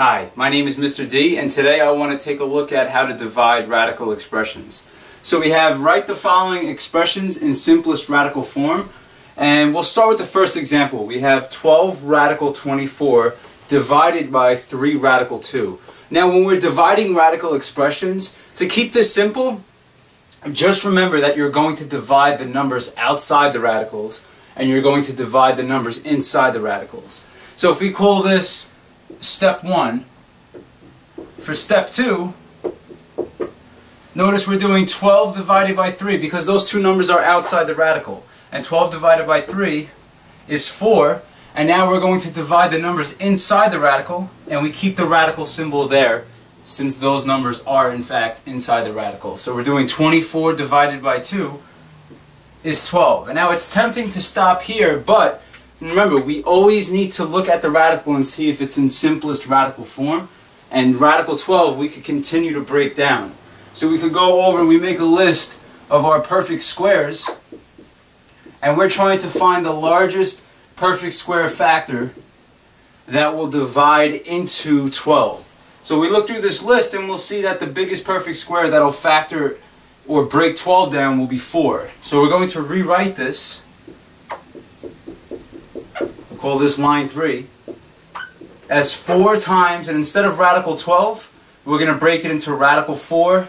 Hi, my name is Mr. D, and today I want to take a look at how to divide radical expressions. So we have write the following expressions in simplest radical form, and we'll start with the first example. We have 12 radical 24 divided by 3 radical 2. Now when we're dividing radical expressions, to keep this simple, just remember that you're going to divide the numbers outside the radicals, and you're going to divide the numbers inside the radicals. So if we call this step 1, for step 2, notice we're doing 12 divided by 3 because those two numbers are outside the radical. And 12 divided by 3 is 4, and now we're going to divide the numbers inside the radical, and we keep the radical symbol there since those numbers are in fact inside the radical. So we're doing 24 divided by 2 is 12. And now it's tempting to stop here, but remember, we always need to look at the radical and see if it's in simplest radical form. And radical 12 we could continue to break down. So we could go over and we make a list of our perfect squares, and we're trying to find the largest perfect square factor that will divide into 12. So we look through this list and we'll see that the biggest perfect square that will factor or break 12 down will be 4. So we're going to rewrite this. Call this line 3 as 4 times, and instead of radical 12 we're going to break it into radical 4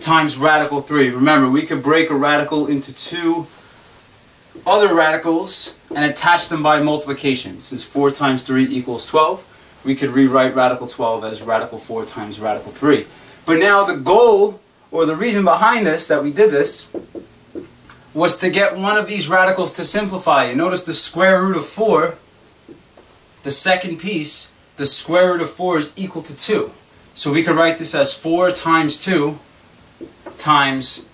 times radical 3. Remember, we could break a radical into two other radicals and attach them by multiplication. Since 4 times 3 equals 12, we could rewrite radical 12 as radical 4 times radical 3. But now the goal, or the reason behind this, that we did this, was to get one of these radicals to simplify. And notice the square root of 4, the second piece, the square root of 4 is equal to 2. So we could write this as 4 times 2 times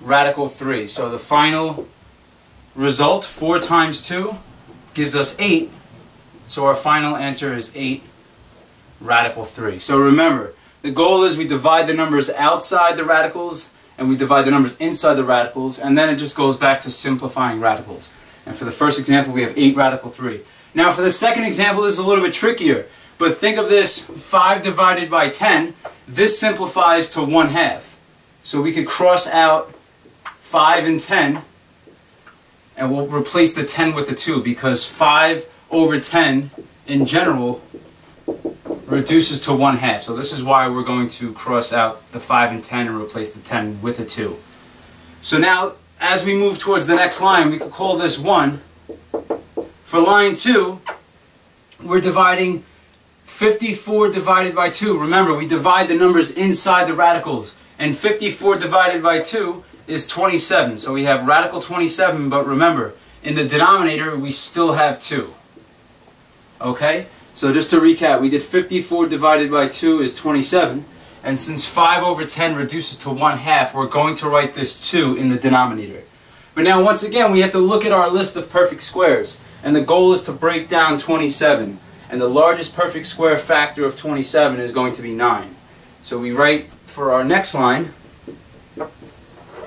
radical 3. So the final result, 4 times 2, gives us 8. So our final answer is 8 radical 3. So remember, the goal is we divide the numbers outside the radicals, and we divide the numbers inside the radicals, and then it just goes back to simplifying radicals. And for the first example, we have 8 radical 3. Now for the second example, this is a little bit trickier, but think of this 5 divided by 10. This simplifies to 1/2. So we could cross out 5 and 10, and we'll replace the 10 with the 2, because 5 over 10 in general reduces to 1/2. So this is why we're going to cross out the 5 and 10 and replace the 10 with a 2. So now, as we move towards the next line, we could call this 1. For line 2, we're dividing 54 divided by 2. Remember, we divide the numbers inside the radicals, and 54 divided by 2 is 27. So we have radical 27, but remember, in the denominator, we still have 2. Okay? So just to recap, we did 54 divided by 2 is 27, and since 5 over 10 reduces to 1/2, we're going to write this 2 in the denominator. But now once again, we have to look at our list of perfect squares, and the goal is to break down 27, and the largest perfect square factor of 27 is going to be 9. So we write for our next line,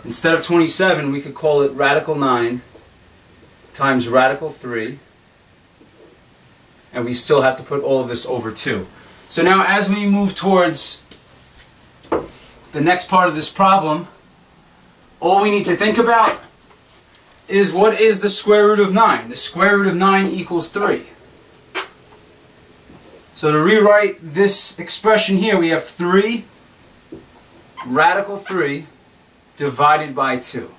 instead of 27, we could call it radical 9 times radical 3, and we still have to put all of this over 2. So now as we move towards the next part of this problem, all we need to think about is what is the square root of 9? The square root of 9 equals 3. So to rewrite this expression here, we have 3 radical 3 divided by 2.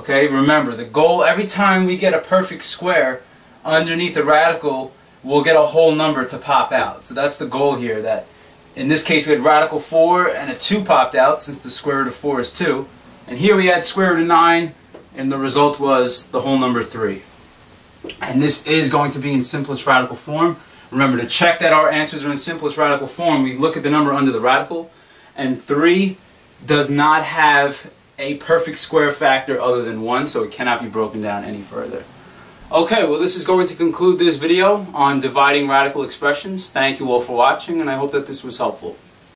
Okay, remember, the goal every time we get a perfect square underneath the radical, we'll get a whole number to pop out. So that's the goal here, that in this case we had radical 4 and a 2 popped out since the square root of 4 is 2. And here we had square root of 9, and the result was the whole number 3. And this is going to be in simplest radical form. Remember, to check that our answers are in simplest radical form, we look at the number under the radical, and 3 does not have a perfect square factor other than 1, so it cannot be broken down any further. Okay, well, this is going to conclude this video on dividing radical expressions. Thank you all for watching, and I hope that this was helpful.